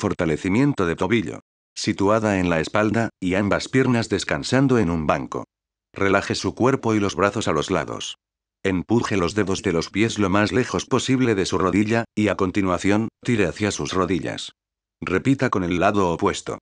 fortalecimiento de tobillo. Situada en la espalda, y ambas piernas descansando en un banco. Relaje su cuerpo y los brazos a los lados. Empuje los dedos de los pies lo más lejos posible de su rodilla, y a continuación, tire hacia sus rodillas. Repita con el lado opuesto.